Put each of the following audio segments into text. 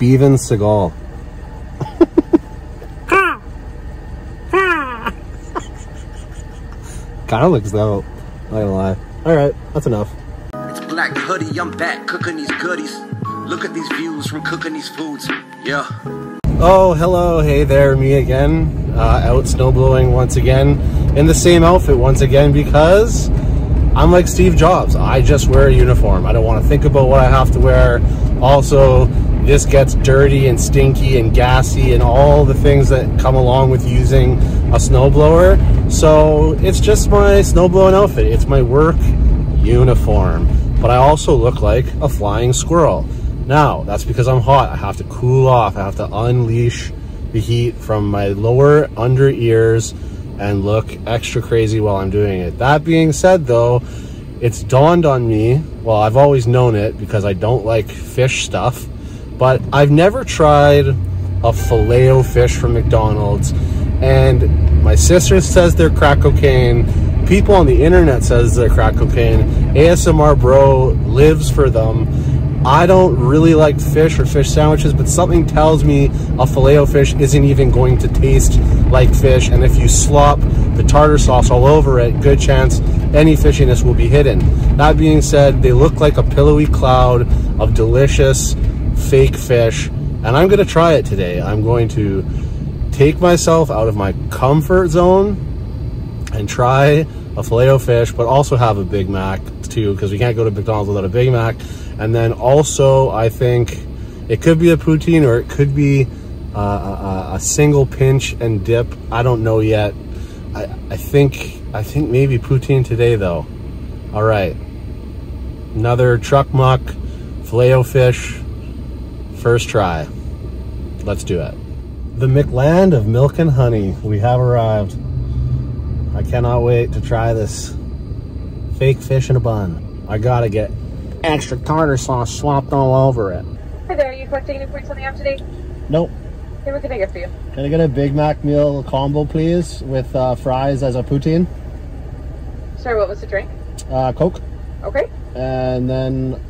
Steven Seagal. Kinda looks dope, not gonna lie. Alright, that's enough. It's Black Hoodie, I'm back cooking these goodies. Look at these views from cooking these foods, yeah. Oh, hello, hey there, me again. Out snowblowing once again, in the same outfit once again, because I'm like Steve Jobs. I just wear a uniform. I don't want to think about what I have to wear. Also, this gets dirty and stinky and gassy and all the things that come along with using a snowblower. So it's just my snowblowing outfit. It's my work uniform. But I also look like a flying squirrel. Now, that's because I'm hot. I have to cool off. I have to unleash the heat from my lower under ears and look extra crazy while I'm doing it. That being said though, it's dawned on me, well, I've always known it because I don't like fish stuff, but I've never tried a Filet-O-Fish from McDonald's, and my sister says they're crack cocaine, people on the internet says they're crack cocaine, ASMR bro lives for them. I don't really like fish or fish sandwiches, but something tells me a Filet-O-Fish isn't even going to taste like fish, and if you slop the tartar sauce all over it, good chance any fishiness will be hidden. That being said, they look like a pillowy cloud of delicious fake fish, and I'm gonna try it today. I'm going to take myself out of my comfort zone and try a Filet-O-Fish, but also have a Big Mac too, because we can't go to McDonald's without a Big Mac. And then also, I think it could be a poutine, or it could be a single pinch and dip. I don't know yet. I think maybe poutine today though. All right, another truck muck Filet-O-Fish. First try. Let's do it. The McLand of milk and honey. We have arrived. I cannot wait to try this fake fish in a bun. I gotta get extra tartar sauce slopped all over it. Hi there, are you collecting any points on the app today? Nope. Hey, what can I get for you? Can I get a Big Mac meal combo, please, with fries as a poutine? Sorry, what was the drink? Coke. Okay. And then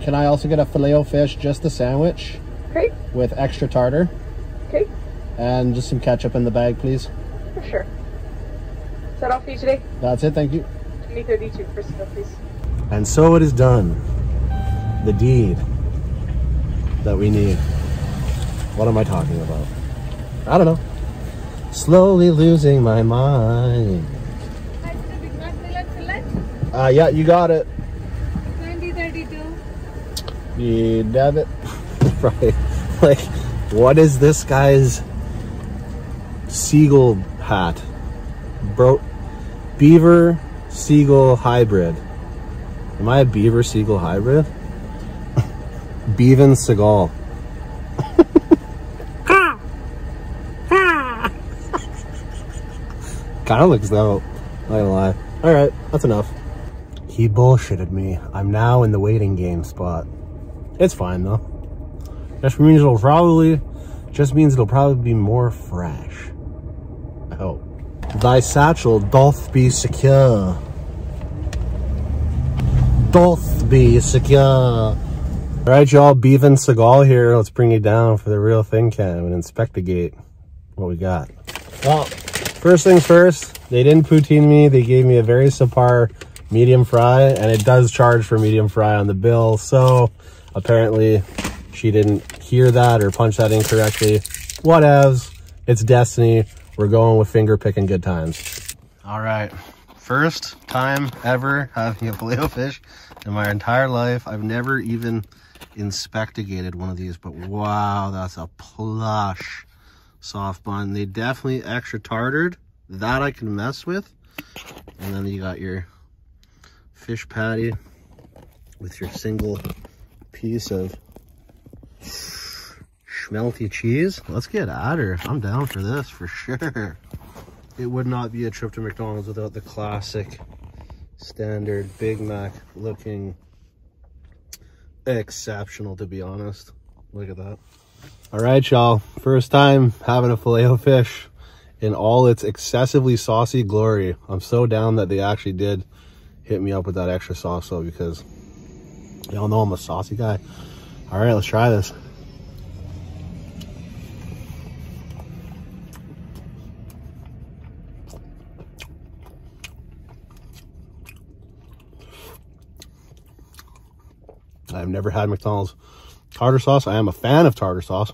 can I also get a Filet-O-Fish, just the sandwich? Okay. With extra tartar? Okay. And just some ketchup in the bag, please? For sure. Is that all for you today? That's it, thank you. 2032 for sale, please. And so it is done. The deed that we need. What am I talking about? I don't know. Slowly losing my mind. Yeah, you got it. 2032. You dab it. Right. Like, what is this guy's seagull hat? Bro, beaver seagull hybrid. Am I a beaver seagull hybrid? Beaven Seagal. Kinda looks dope, not gonna lie. Alright, that's enough. He bullshitted me. I'm now in the waiting game spot. It's fine though. Just means it'll probably be more fresh. I hope. Thy satchel doth be secure. Doth be secure. Alright y'all, Beaven Seagal here. Let's bring it down for the real thing cam and inspectigate what we got. Well, first things first, they didn't poutine me. They gave me a very subpar medium fry, and it does charge for medium fry on the bill, so apparently she didn't hear that or punch that incorrectly. Whatevs, it's destiny. We're going with finger picking good times. All right, first time ever having a Filet-O-Fish in my entire life. I've never even inspectigated one of these, but wow, that's a plush soft bun. They definitely extra tartared. That I can mess with. And then you got your fish patty with your single piece of schmelty cheese. Let's get at her. I'm down for this for sure. It would not be a trip to McDonald's without the classic standard Big Mac looking exceptional, to be honest. Look at that. All right, y'all. First time having a Filet-O-Fish in all its excessively saucy glory. I'm so down that they actually did hit me up with that extra sauce though, because y'all know I'm a saucy guy. All right, let's try this. never had McDonald's tartar sauce. I am a fan of tartar sauce.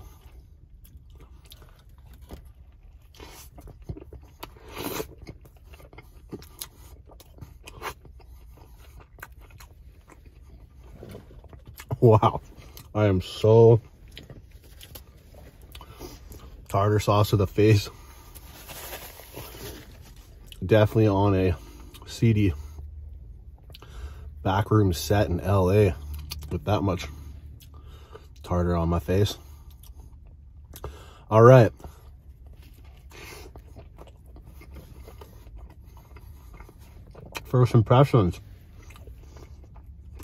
Wow, I am so tartar sauce to the face. Definitely on a seedy backroom set in LA with that much tartar on my face. All right. First impressions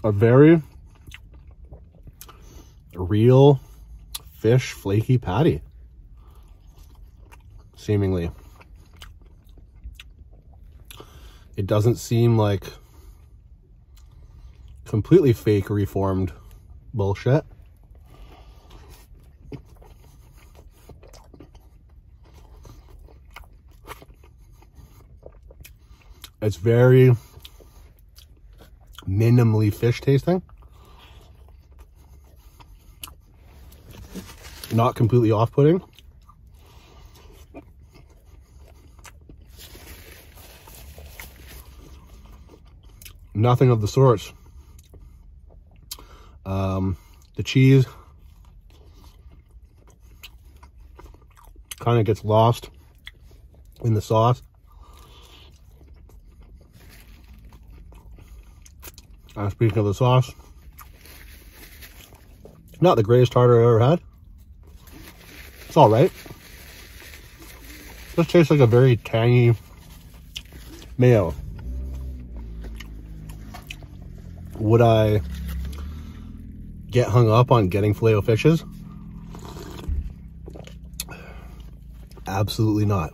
are very real fish flaky patty, seemingly. It doesn't seem like completely fake reformed bullshit. It's very minimally fish tasting. Not completely off-putting. Nothing of the sorts. The cheese kind of gets lost in the sauce. Speaking of the sauce, not the greatest tartar I've ever had. It's all right. This tastes like a very tangy mayo. Would I get hung up on getting Filet-O-Fishes? Absolutely not.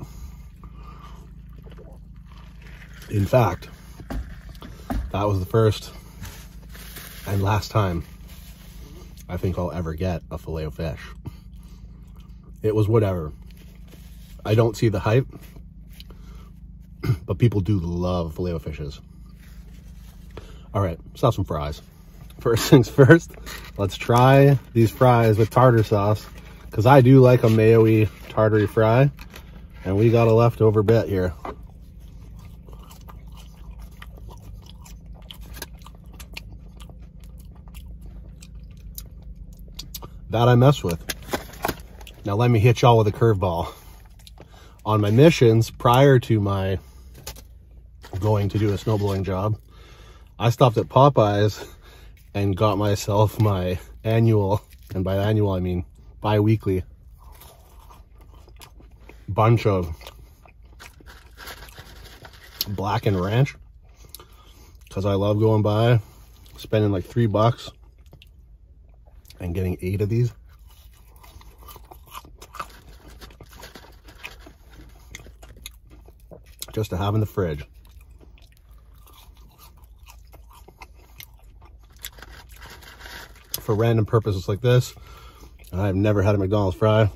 In fact, that was the first and last time I think I'll ever get a Filet-O-Fish. It was whatever. I don't see the hype, but people do love Filet-O-Fishes. All right, let's have some fries. First things first, let's try these fries with tartar sauce, because I do like a mayo-y, tartary fry, and we got a leftover bit here. That I mess with. Now let me hit y'all with a curveball. On my missions, prior to my going to do a snowblowing job, I stopped at Popeye's and got myself my annual, and by annual I mean bi-weekly, bunch of blackened ranch, because I love going by, spending like $3 and getting 8 of these. Just to have in the fridge. For random purposes like this, and I've never had a McDonald's fry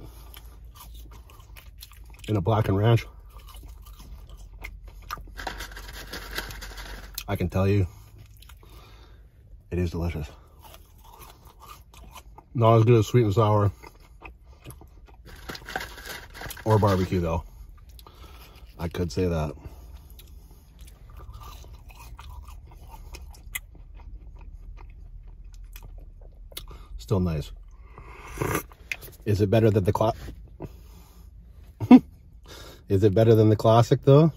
in a blackened ranch. I can tell you, it is delicious. Not as good as sweet and sour or barbecue though. I could say that. Still nice. Is it better than the Is it better than the classic though?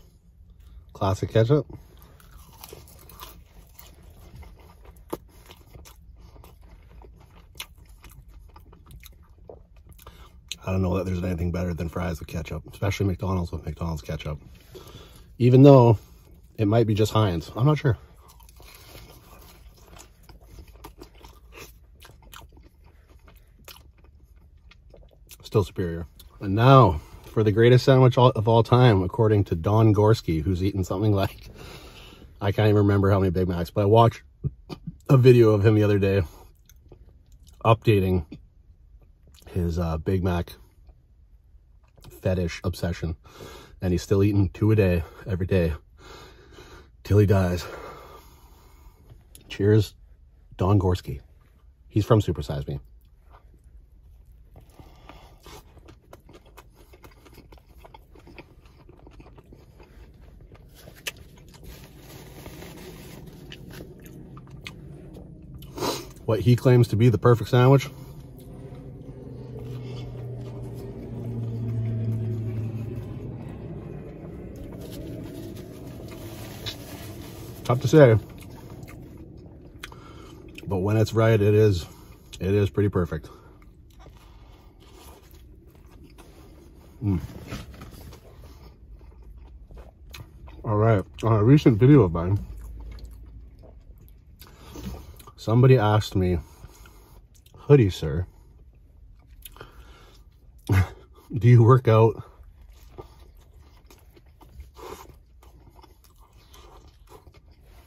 Classic ketchup? I don't know that there's anything better than fries with ketchup, especially McDonald's with McDonald's ketchup. Even though it might be just Heinz, I'm not sure. Still superior. And now for the greatest sandwich of all time, according to Don Gorske, who's eaten something like, I can't even remember how many Big Macs, but I watched a video of him the other day updating his Big Mac fetish obsession, and he's still eating 2 a day every day till he dies. Cheers, Don Gorske. He's from Supersize Me. What he claims to be the perfect sandwich. Tough to say, but when it's right, it is pretty perfect. All right, on a recent video of mine, somebody asked me, "Hoodie sir, do you work out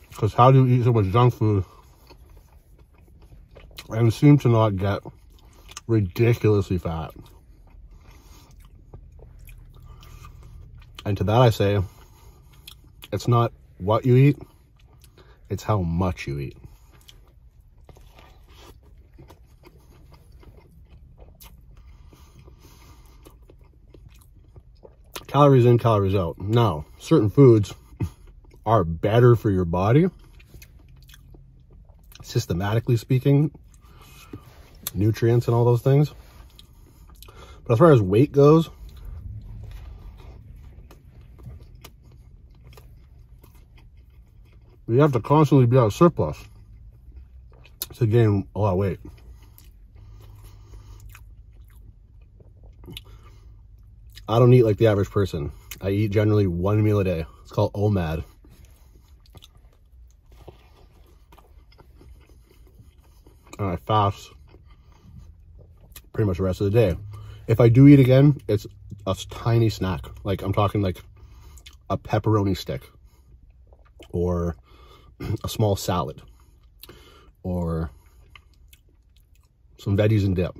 because how do you eat so much junk food and seem to not get ridiculously fat?" And to that I say, it's not what you eat, it's how much you eat. Calories in, calories out. Now, certain foods are better for your body, systematically speaking, nutrients and all those things. But as far as weight goes, we have to constantly be on surplus to gain a lot of weight. I don't eat like the average person. I eat generally one meal a day. It's called OMAD. And I fast pretty much the rest of the day. If I do eat again, it's a tiny snack. Like, I'm talking like a pepperoni stick or a small salad or some veggies and dip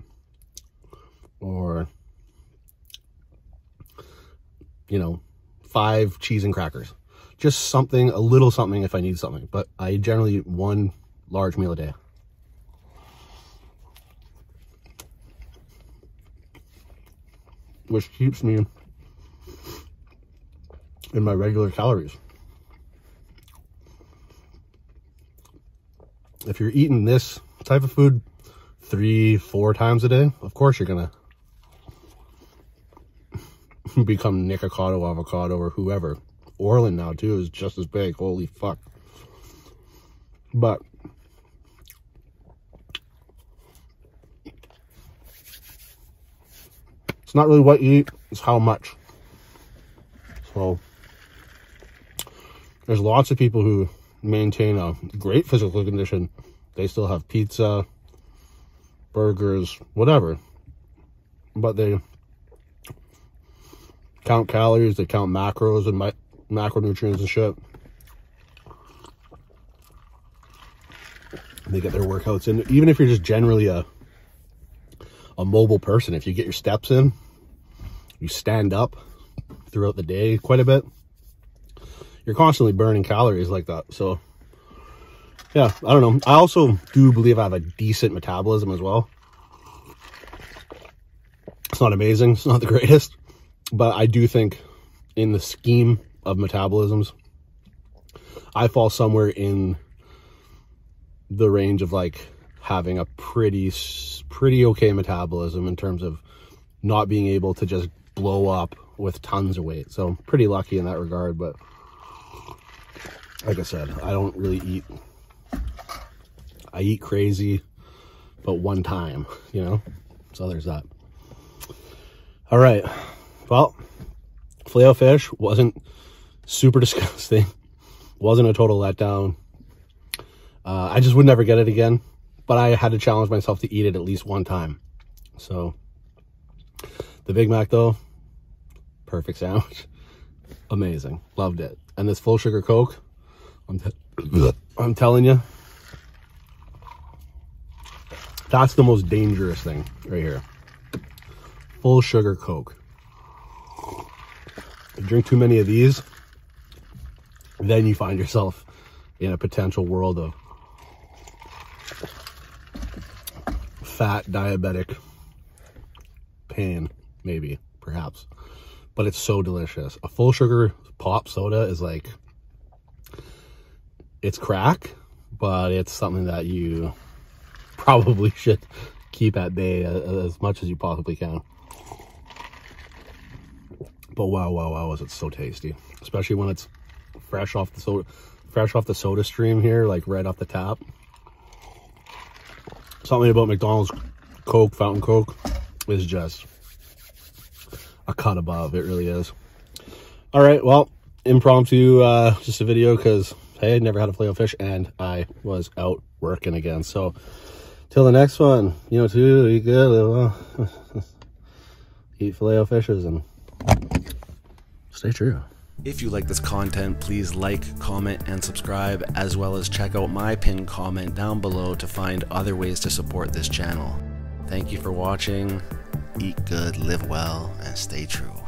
or, you know, 5 cheese and crackers. Just something, a little something if I need something. But I generally eat one large meal a day. Which keeps me in my regular calories. If you're eating this type of food 3-4 times a day, of course you're gonna become Nicocado Avocado or whoever. Orlin now too is just as big, holy fuck. But it's not really what you eat, it's how much. So there's lots of people who maintain a great physical condition. They still have pizza, burgers, whatever. But they count calories, they count macros and macronutrients and shit. They get their workouts in. Even if you're just generally a mobile person, if you get your steps in, you stand up throughout the day quite a bit, you're constantly burning calories like that. So yeah, I don't know. I also do believe I have a decent metabolism as well. It's not amazing, it's not the greatest, but I do think in the scheme of metabolisms, I fall somewhere in the range of like having a pretty okay metabolism in terms of not being able to just blow up with tons of weight. So I'm pretty lucky in that regard, but like I said, I don't really eat. I eat crazy, but one time, you know? So there's that. All right, well, Filet-O-Fish wasn't super disgusting. Wasn't a total letdown. I just would never get it again. But I had to challenge myself to eat it at least one time. So the Big Mac though, perfect sandwich, amazing, loved it. And this full sugar Coke, I'm telling you, that's the most dangerous thing right here. Full sugar Coke. You drink too many of these, then you find yourself in a potential world of fat diabetic pain, maybe, perhaps. But it's so delicious. A full sugar pop soda is like, it's crack, but it's something that you probably should keep at bay as much as you possibly can. But wow, wow, wow, is it so tasty. Especially when it's fresh off the soda stream here, like right off the tap. Something about McDonald's Coke, Fountain Coke, is just a cut above. It really is. All right, well, impromptu, just a video because, hey, I never had a Filet-O-Fish and I was out working again. So, till the next one, you know, too, you gotta eat Filet-O-Fishes and stay true. If you like this content, please like, comment, and subscribe, as well as check out my pinned comment down below to find other ways to support this channel. Thank you for watching, eat good, live well, and stay true.